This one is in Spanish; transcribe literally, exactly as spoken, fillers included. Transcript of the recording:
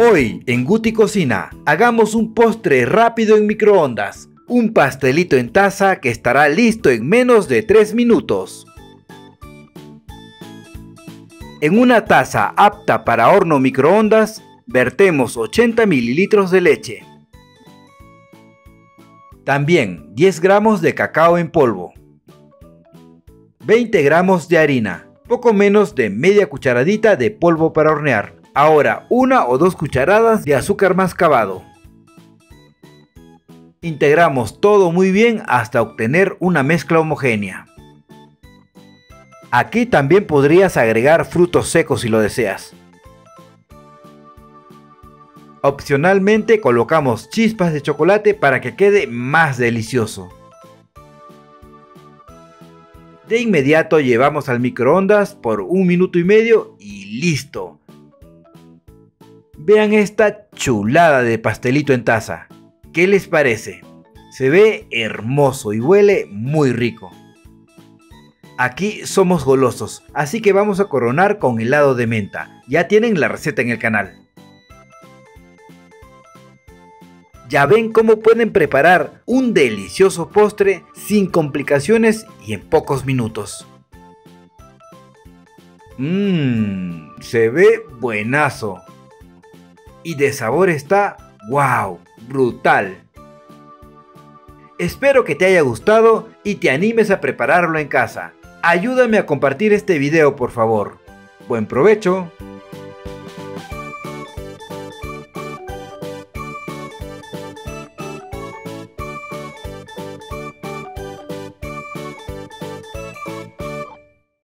Hoy en Guthy Cocina, hagamos un postre rápido en microondas, un pastelito en taza que estará listo en menos de tres minutos. En una taza apta para horno microondas, vertemos ochenta mililitros de leche. También diez gramos de cacao en polvo, veinte gramos de harina, poco menos de media cucharadita de polvo para hornear. Ahora una o dos cucharadas de azúcar mascabado. Integramos todo muy bien hasta obtener una mezcla homogénea. Aquí también podrías agregar frutos secos si lo deseas. Opcionalmente colocamos chispas de chocolate para que quede más delicioso. De inmediato llevamos al microondas por un minuto y medio y listo. Vean esta chulada de pastelito en taza. ¿Qué les parece? Se ve hermoso y huele muy rico. Aquí somos golosos, así que vamos a coronar con helado de menta. Ya tienen la receta en el canal. Ya ven cómo pueden preparar un delicioso postre sin complicaciones y en pocos minutos. Mmm, se ve buenazo. Y de sabor está wow, brutal. Espero que te haya gustado y te animes a prepararlo en casa. Ayúdame a compartir este video, por favor. Buen provecho.